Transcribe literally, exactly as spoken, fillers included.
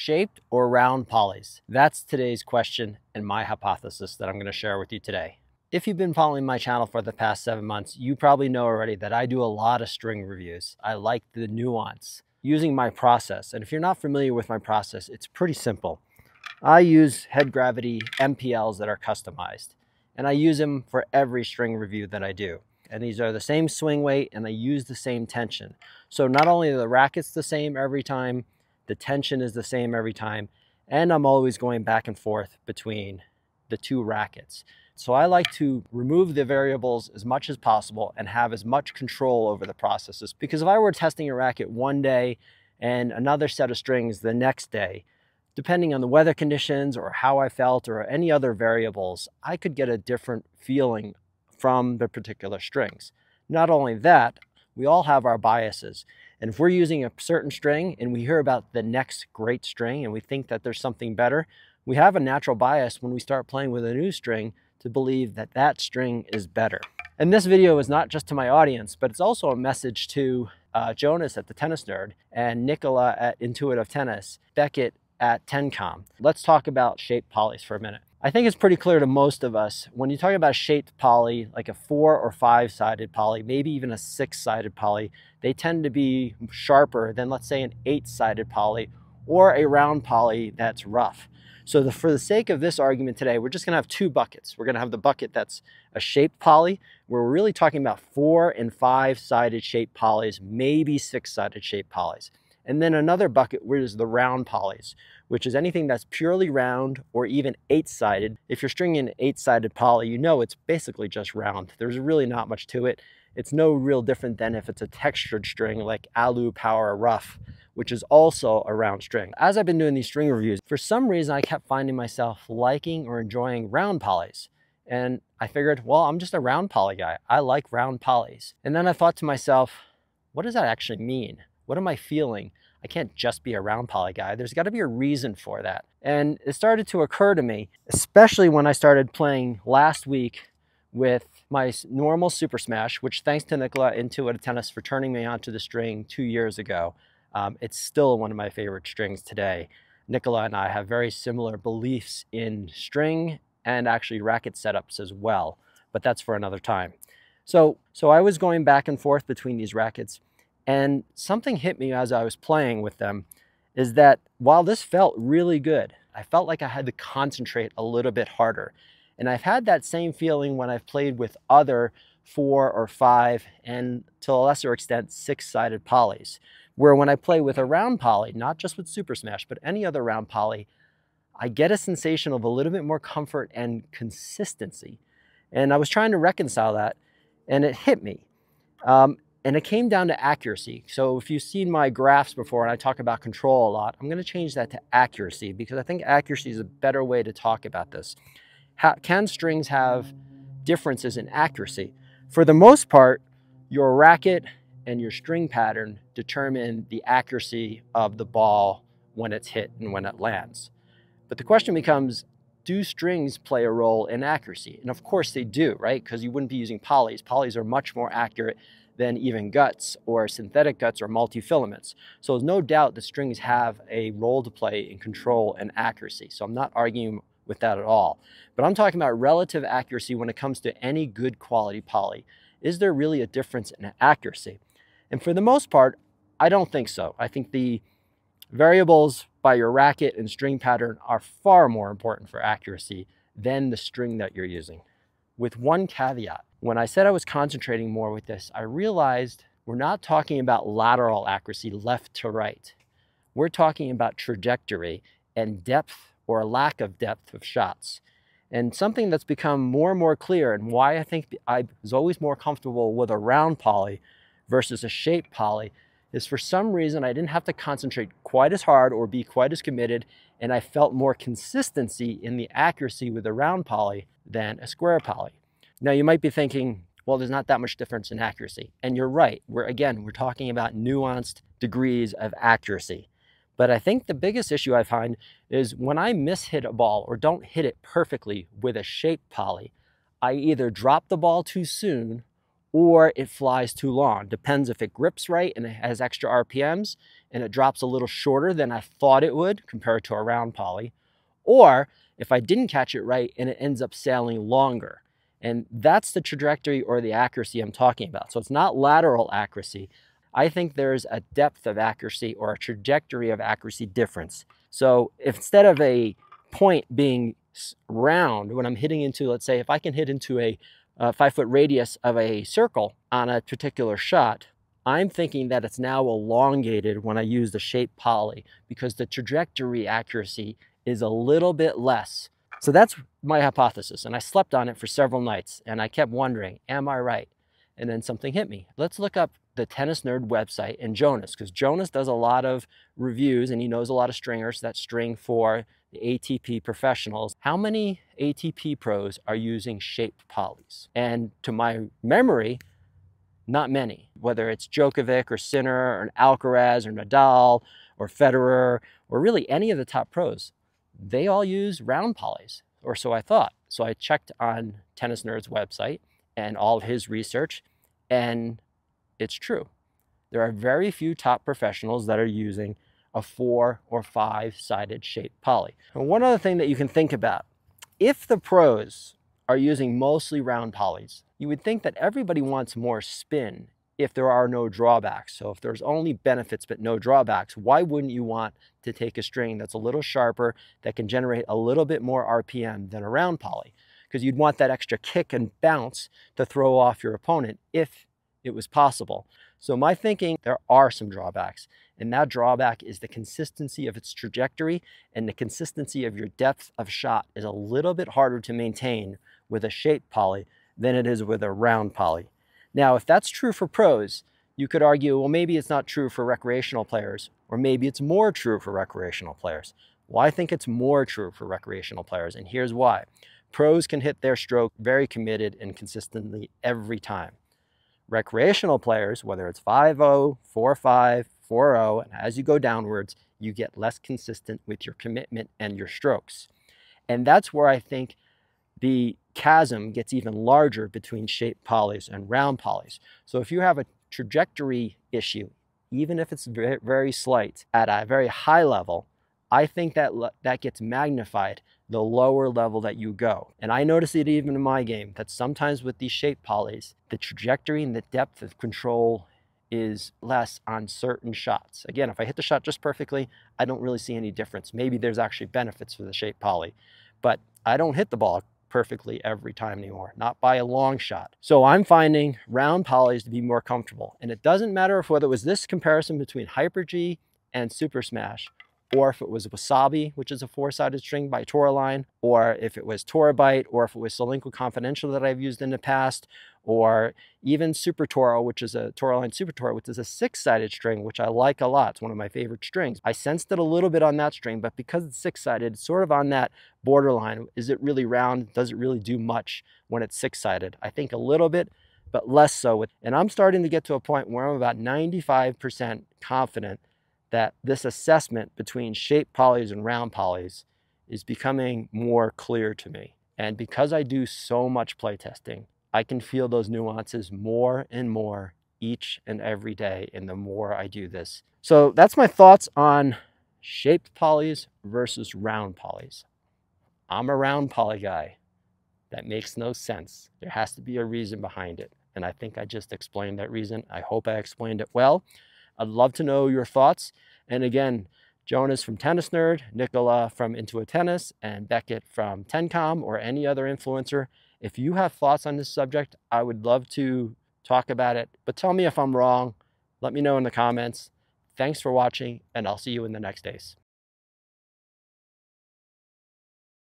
shaped or round polys? That's today's question and my hypothesis that I'm going to share with you today. If you've been following my channel for the past seven months, you probably know already that I do a lot of string reviews. I like the nuance using my process. And if you're not familiar with my process, it's pretty simple. I use head gravity M P Ls that are customized, and I use them for every string review that I do. And these are the same swing weight and they use the same tension. So not only are the rackets the same every time, the tension is the same every time, and I'm always going back and forth between the two rackets. So I like to remove the variables as much as possible and have as much control over the processes. Because if I were testing a racket one day and another set of strings the next day, depending on the weather conditions or how I felt or any other variables, I could get a different feeling from the particular strings. Not only that, we all have our biases. And if we're using a certain string and we hear about the next great string and we think that there's something better, we have a natural bias when we start playing with a new string to believe that that string is better. And this video is not just to my audience, but it's also a message to uh, Jonas at the Tennis Nerd and Nicola at Intuitive Tennis, Beckett at TennCom. Let's talk about shaped polys for a minute. I think it's pretty clear to most of us, when you talk about shaped poly, like a four or five sided poly, maybe even a six sided poly, they tend to be sharper than, let's say, an eight sided poly or a round poly that's rough. So the, for the sake of this argument today, we're just gonna have two buckets. We're gonna have the bucket that's a shaped poly, where we're really talking about four and five sided shaped polys, maybe six sided shaped polys. And then another bucket, which is the round polys, which is anything that's purely round or even eight-sided. If you're stringing an eight-sided poly, you know it's basically just round. There's really not much to it. It's no real different than if it's a textured string like Alu Power Rough, which is also a round string. As I've been doing these string reviews, for some reason I kept finding myself liking or enjoying round polys. And I figured, well, I'm just a round poly guy. I like round polys. And then I thought to myself, what does that actually mean? What am I feeling? I can't just be a round poly guy. There's got to be a reason for that. And it started to occur to me, especially when I started playing last week with my normal Super Smash, which thanks to Nicola Intuitive Tennis for turning me onto the string two years ago. Um, it's still one of my favorite strings today. Nicola and I have very similar beliefs in string and actually racket setups as well, but that's for another time. So, so I was going back and forth between these rackets. And something hit me as I was playing with them is that while this felt really good, I felt like I had to concentrate a little bit harder. And I've had that same feeling when I've played with other four or five and to a lesser extent, six-sided polys, where when I play with a round poly, not just with Super Smash, but any other round poly, I get a sensation of a little bit more comfort and consistency. And I was trying to reconcile that and it hit me. Um, And it came down to accuracy. So if you've seen my graphs before and I talk about control a lot, I'm gonna change that to accuracy because I think accuracy is a better way to talk about this. How, can strings have differences in accuracy? For the most part, your racket and your string pattern determine the accuracy of the ball when it's hit and when it lands. But the question becomes, do strings play a role in accuracy? And of course they do, right? Because you wouldn't be using polys. Polys are much more accurate than even guts or synthetic guts or multi-filaments. So there's no doubt that strings have a role to play in control and accuracy. So I'm not arguing with that at all. But I'm talking about relative accuracy when it comes to any good quality poly. Is there really a difference in accuracy? And for the most part, I don't think so. I think the variables by your racket and string pattern are far more important for accuracy than the string that you're using. With one caveat. When I said I was concentrating more with this, I realized we're not talking about lateral accuracy left to right. We're talking about trajectory and depth or lack of depth of shots. And something that's become more and more clear and why I think I was always more comfortable with a round poly versus a shaped poly is for some reason I didn't have to concentrate quite as hard or be quite as committed, and I felt more consistency in the accuracy with a round poly than a square poly. Now you might be thinking, well, there's not that much difference in accuracy. And you're right, we're again, we're talking about nuanced degrees of accuracy. But I think the biggest issue I find is when I mishit a ball or don't hit it perfectly with a shaped poly, I either drop the ball too soon or it flies too long. Depends if it grips right and it has extra R P Ms and it drops a little shorter than I thought it would compared to a round poly. Or if I didn't catch it right and it ends up sailing longer. And that's the trajectory or the accuracy I'm talking about. So it's not lateral accuracy. I think there's a depth of accuracy or a trajectory of accuracy difference. So if instead of a point being round, when I'm hitting into, let's say, if I can hit into a uh, five foot radius of a circle on a particular shot, I'm thinking that it's now elongated when I use the shape poly because the trajectory accuracy is a little bit less. So that's my hypothesis, and I slept on it for several nights, and I kept wondering, am I right? And then something hit me. Let's look up the Tennis Nerd website and Jonas, because Jonas does a lot of reviews and he knows a lot of stringers that string for the A T P professionals. How many A T P pros are using shape polys? And to my memory, not many. Whether it's Djokovic or Sinner or Alcaraz or Nadal or Federer or really any of the top pros, they all use round polys, or so I thought. So I checked on Tennis Nerd's website and all of his research, and it's true. There are very few top professionals that are using a four or five-sided shaped poly. And one other thing that you can think about, if the pros are using mostly round polys, you would think that everybody wants more spin if there are no drawbacks. So if there's only benefits but no drawbacks, why wouldn't you want to take a string that's a little sharper, that can generate a little bit more R P M than a round poly? Because you'd want that extra kick and bounce to throw off your opponent if it was possible. So my thinking, there are some drawbacks, and that drawback is the consistency of its trajectory, and the consistency of your depth of shot is a little bit harder to maintain with a shape poly than it is with a round poly. Now, if that's true for pros, you could argue, well, maybe it's not true for recreational players, or maybe it's more true for recreational players. Well, I think it's more true for recreational players, and here's why. Pros can hit their stroke very committed and consistently every time. Recreational players, whether it's five oh, four five, four oh, and as you go downwards, you get less consistent with your commitment and your strokes. And that's where I think the chasm gets even larger between shape polys and round polys. So if you have a trajectory issue, even if it's very, very slight, at a very high level, I think that that gets magnified the lower level that you go. And I notice it even in my game, that sometimes with these shape polys, the trajectory and the depth of control is less on certain shots. Again, if I hit the shot just perfectly, I don't really see any difference. Maybe there's actually benefits for the shape poly, but I don't hit the ball perfectly every time anymore, not by a long shot. So I'm finding round polys to be more comfortable. And it doesn't matter if whether it was this comparison between Hyper G and Super Smash, or if it was Wasabi, which is a four-sided string by Toraline, or if it was Torabyte, or if it was Solinco Confidential that I've used in the past, or even Super Toro, which is a Toraline Super Toro, which is a six-sided string, which I like a lot. It's one of my favorite strings. I sensed it a little bit on that string, but because it's six-sided, it's sort of on that borderline. Is it really round? Does it really do much when it's six-sided? I think a little bit, but less so. And I'm starting to get to a point where I'm about ninety-five percent confident that this assessment between shape polys and round polys is becoming more clear to me. And because I do so much play testing, I can feel those nuances more and more each and every day, and the more I do this. So that's my thoughts on shaped polys versus round polys. I'm a round poly guy. That makes no sense. There has to be a reason behind it. And I think I just explained that reason. I hope I explained it well. I'd love to know your thoughts. And again, Jonas from Tennis Nerd, Nicola from Intuitive Tennis, and Beckett from TennCom, or any other influencer. If you have thoughts on this subject, I would love to talk about it. But tell me if I'm wrong. Let me know in the comments. Thanks for watching, and I'll see you in the next days.